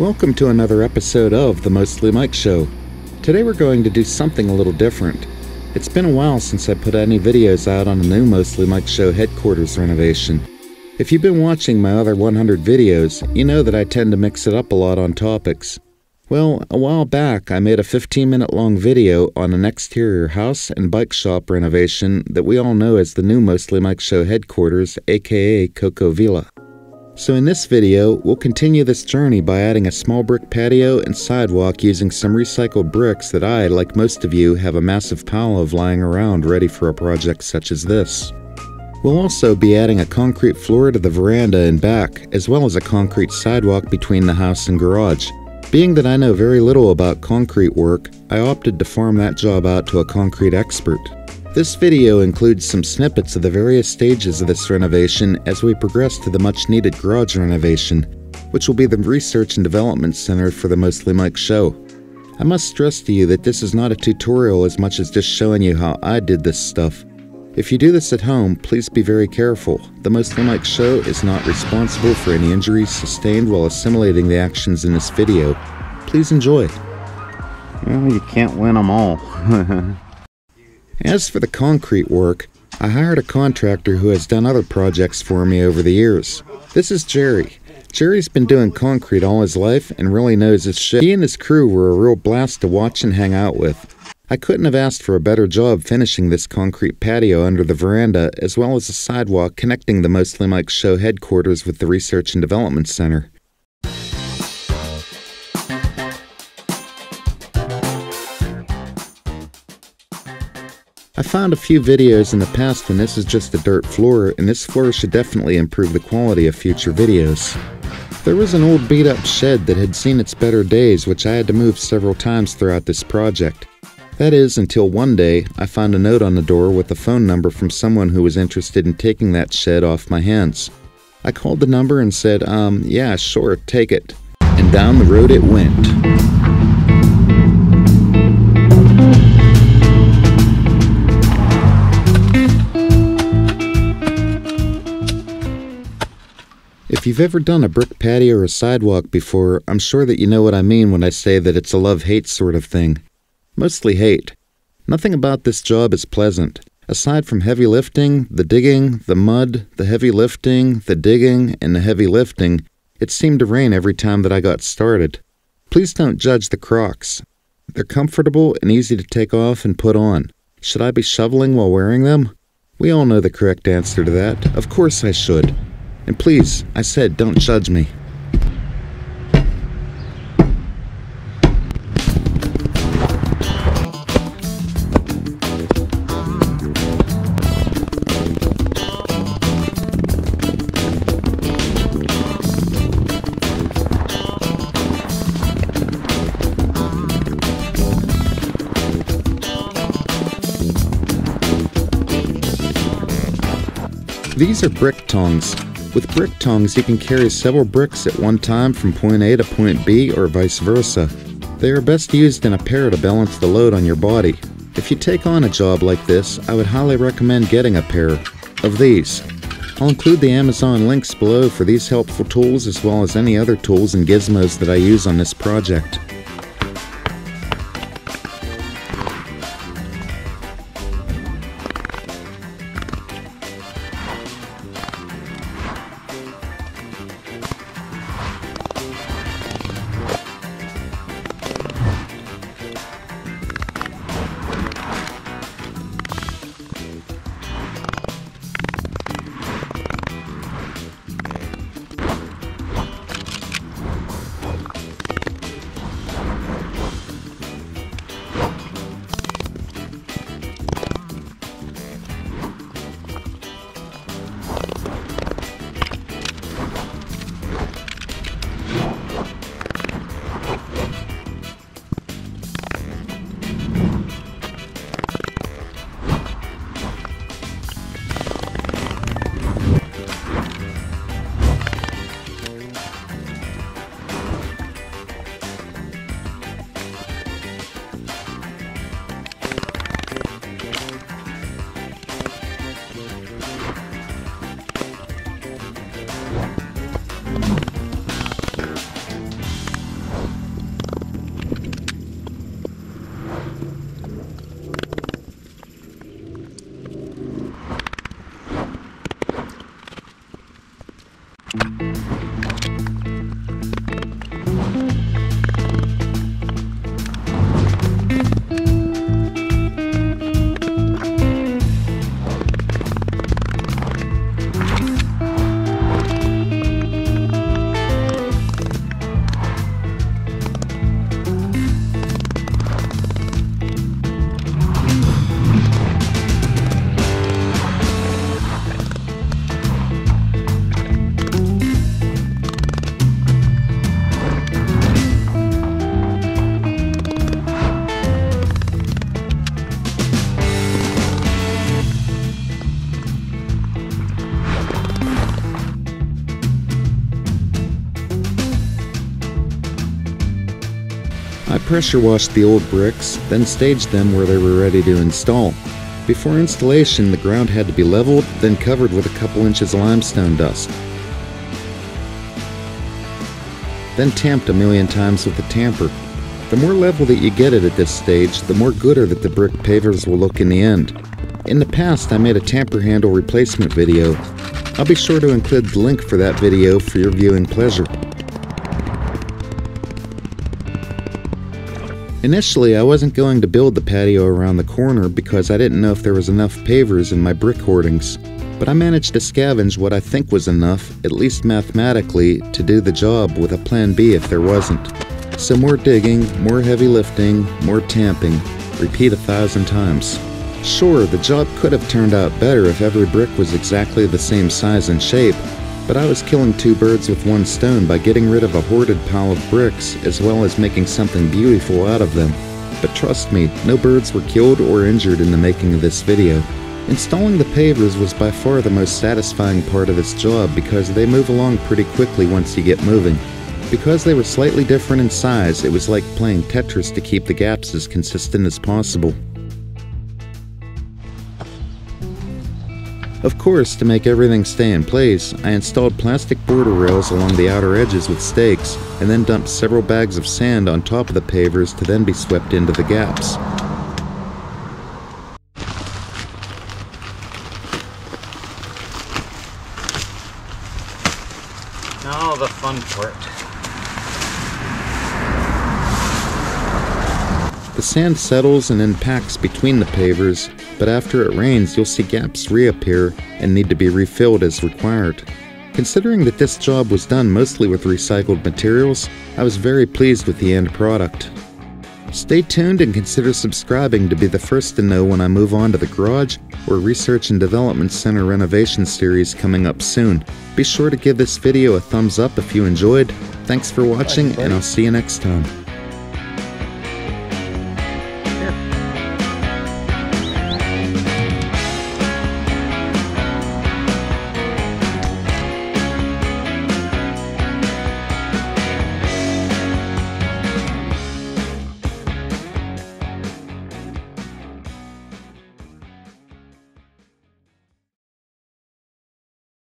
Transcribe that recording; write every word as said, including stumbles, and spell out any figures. Welcome to another episode of the Mostly Mike Show. Today we're going to do something a little different. It's been a while since I put any videos out on the new Mostly Mike Show headquarters renovation. If you've been watching my other one hundred videos, you know that I tend to mix it up a lot on topics. Well, a while back I made a fifteen minute long video on an exterior house and bike shop renovation that we all know as the new Mostly Mike Show headquarters, aka Coco Villa. So in this video, we'll continue this journey by adding a small brick patio and sidewalk using some recycled bricks that I, like most of you, have a massive pile of lying around ready for a project such as this. We'll also be adding a concrete floor to the veranda and back, as well as a concrete sidewalk between the house and garage. Being that I know very little about concrete work, I opted to farm that job out to a concrete expert. This video includes some snippets of the various stages of this renovation as we progress to the much-needed garage renovation, which will be the Research and Development Center for the Mostly Mike Show. I must stress to you that this is not a tutorial as much as just showing you how I did this stuff. If you do this at home, please be very careful. The Mostly Mike Show is not responsible for any injuries sustained while assimilating the actions in this video. Please enjoy. Well, you can't win them all. As for the concrete work, I hired a contractor who has done other projects for me over the years. This is Jerry. Jerry's been doing concrete all his life and really knows his shit. He and his crew were a real blast to watch and hang out with. I couldn't have asked for a better job finishing this concrete patio under the veranda, as well as a sidewalk connecting the Mostly Mike Show headquarters with the Research and Development Center. I found a few videos in the past when this is just a dirt floor, and this floor should definitely improve the quality of future videos. There was an old beat-up shed that had seen its better days, which I had to move several times throughout this project. That is, until one day, I found a note on the door with a phone number from someone who was interested in taking that shed off my hands. I called the number and said, um, yeah, sure, take it. And down the road it went. If you've ever done a brick patio or sidewalk before, I'm sure that you know what I mean when I say that it's a love-hate sort of thing. Mostly hate. Nothing about this job is pleasant. Aside from heavy lifting, the digging, the mud, the heavy lifting, the digging, and the heavy lifting, it seemed to rain every time that I got started. Please don't judge the Crocs. They're comfortable and easy to take off and put on. Should I be shoveling while wearing them? We all know the correct answer to that. Of course I should. And please, I said, don't judge me. These are brick tongs. With brick tongs, you can carry several bricks at one time from point A to point B or vice versa. They are best used in a pair to balance the load on your body. If you take on a job like this, I would highly recommend getting a pair of these. I'll include the Amazon links below for these helpful tools as well as any other tools and gizmos that I use on this project. I pressure washed the old bricks, then staged them where they were ready to install. Before installation, the ground had to be leveled, then covered with a couple inches of limestone dust. Then tamped a million times with a tamper. The more level that you get it at this stage, the more gooder that the brick pavers will look in the end. In the past, I made a tamper handle replacement video. I'll be sure to include the link for that video for your viewing pleasure. Initially, I wasn't going to build the patio around the corner because I didn't know if there was enough pavers in my brick hoardings, but I managed to scavenge what I think was enough, at least mathematically, to do the job with a plan B if there wasn't. So more digging, more heavy lifting, more tamping, repeat a thousand times. Sure, the job could have turned out better if every brick was exactly the same size and shape, but I was killing two birds with one stone by getting rid of a hoarded pile of bricks as well as making something beautiful out of them. But trust me, no birds were killed or injured in the making of this video. Installing the pavers was by far the most satisfying part of this job because they move along pretty quickly once you get moving. Because they were slightly different in size, it was like playing Tetris to keep the gaps as consistent as possible. Of course, to make everything stay in place, I installed plastic border rails along the outer edges with stakes, and then dumped several bags of sand on top of the pavers to then be swept into the gaps. Now the fun part. The sand settles and then packs between the pavers, but after it rains, you'll see gaps reappear and need to be refilled as required. Considering that this job was done mostly with recycled materials, I was very pleased with the end product. Stay tuned and consider subscribing to be the first to know when I move on to the garage or Research and Development Center renovation series coming up soon. Be sure to give this video a thumbs up if you enjoyed. Thanks for watching, and I'll see you next time.